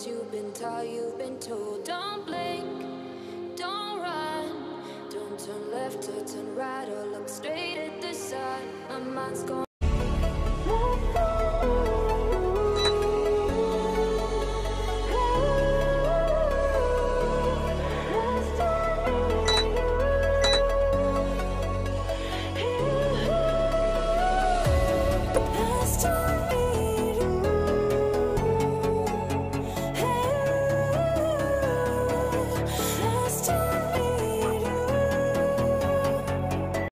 things you've been taught, you've been told. Don't blink, don't run, don't turn left or turn right or look straight at the sun. My mind's gone.